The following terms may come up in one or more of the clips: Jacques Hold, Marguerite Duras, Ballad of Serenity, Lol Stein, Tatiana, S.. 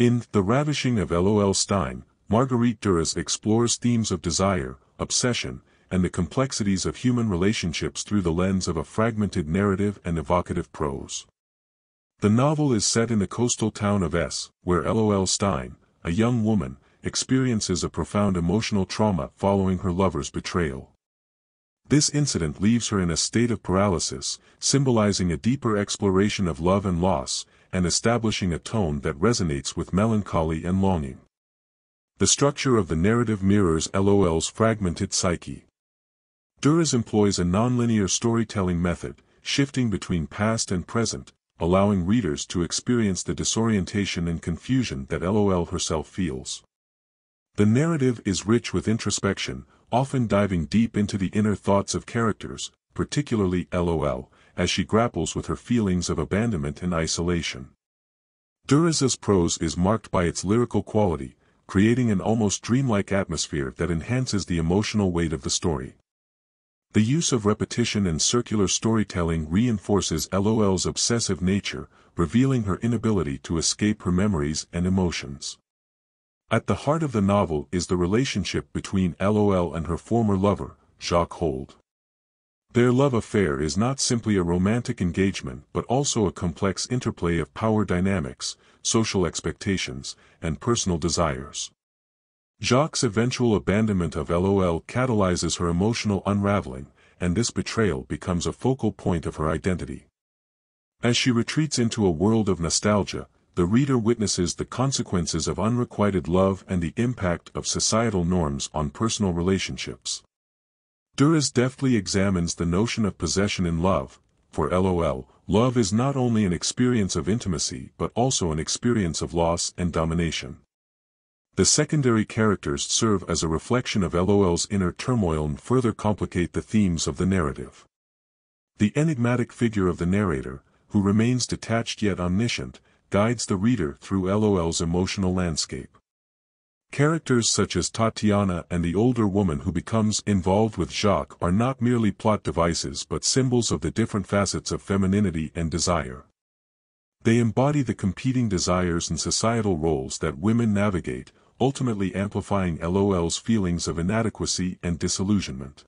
In The Ravishing of Lol Stein, Marguerite Duras explores themes of desire, obsession, and the complexities of human relationships through the lens of a fragmented narrative and evocative prose. The novel is set in the coastal town of S, where Lol Stein, a young woman, experiences a profound emotional trauma following her lover's betrayal. This incident leaves her in a state of paralysis, symbolizing a deeper exploration of love and loss, and establishing a tone that resonates with melancholy and longing. The structure of the narrative mirrors Lol's fragmented psyche. Duras employs a nonlinear storytelling method, shifting between past and present, allowing readers to experience the disorientation and confusion that Lol herself feels. The narrative is rich with introspection, often diving deep into the inner thoughts of characters, particularly Lol, as she grapples with her feelings of abandonment and isolation. Duras's prose is marked by its lyrical quality, creating an almost dreamlike atmosphere that enhances the emotional weight of the story. The use of repetition and circular storytelling reinforces Lol's obsessive nature, revealing her inability to escape her memories and emotions. At the heart of the novel is the relationship between Lol and her former lover, Jacques Hold. Their love affair is not simply a romantic engagement but also a complex interplay of power dynamics, social expectations, and personal desires. Jacques' eventual abandonment of Lol catalyzes her emotional unraveling, and this betrayal becomes a focal point of her identity. As she retreats into a world of nostalgia, the reader witnesses the consequences of unrequited love and the impact of societal norms on personal relationships. Duras deftly examines the notion of possession in love. For Lol, love is not only an experience of intimacy but also an experience of loss and domination. The secondary characters serve as a reflection of Lol's inner turmoil and further complicate the themes of the narrative. The enigmatic figure of the narrator, who remains detached yet omniscient, guides the reader through Lol's emotional landscape. Characters such as Tatiana and the older woman who becomes involved with Jacques are not merely plot devices but symbols of the different facets of femininity and desire. They embody the competing desires and societal roles that women navigate, ultimately amplifying Lol's feelings of inadequacy and disillusionment.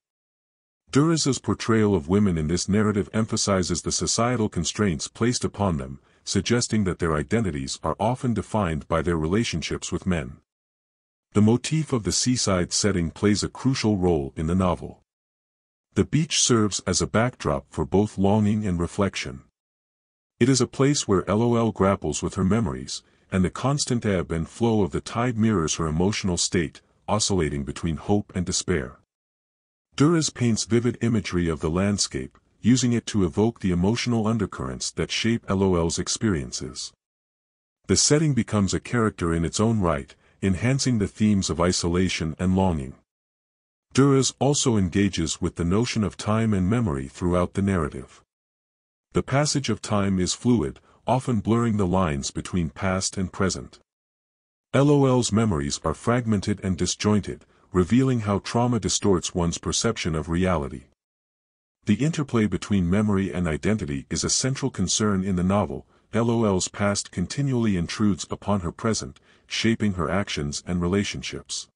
Duras's portrayal of women in this narrative emphasizes the societal constraints placed upon them, suggesting that their identities are often defined by their relationships with men. The motif of the seaside setting plays a crucial role in the novel. The beach serves as a backdrop for both longing and reflection. It is a place where Lol grapples with her memories, and the constant ebb and flow of the tide mirrors her emotional state, oscillating between hope and despair. Duras paints vivid imagery of the landscape, using it to evoke the emotional undercurrents that shape Lol's experiences. The setting becomes a character in its own right, enhancing the themes of isolation and longing. Duras also engages with the notion of time and memory throughout the narrative. The passage of time is fluid, often blurring the lines between past and present. Lol's memories are fragmented and disjointed, revealing how trauma distorts one's perception of reality. The interplay between memory and identity is a central concern in the novel. Lol's past continually intrudes upon her present, shaping her actions and relationships.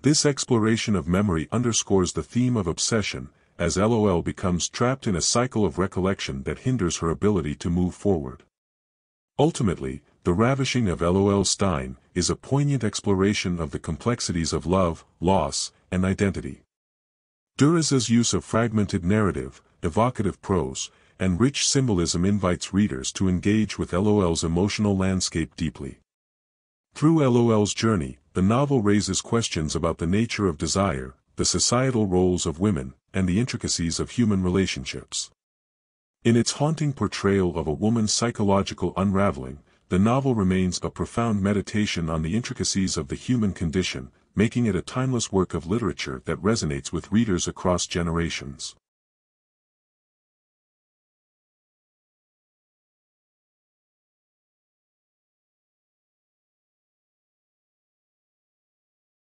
This exploration of memory underscores the theme of obsession, as Lol becomes trapped in a cycle of recollection that hinders her ability to move forward. Ultimately, The Ravishing of Lol Stein is a poignant exploration of the complexities of love, loss, and identity. Duras's use of fragmented narrative, evocative prose, and rich symbolism invites readers to engage with Lol's emotional landscape deeply. Through Lol's journey, the novel raises questions about the nature of desire, the societal roles of women, and the intricacies of human relationships. In its haunting portrayal of a woman's psychological unraveling, the novel remains a profound meditation on the intricacies of the human condition, making it a timeless work of literature that resonates with readers across generations.